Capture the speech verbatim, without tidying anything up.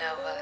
Nova.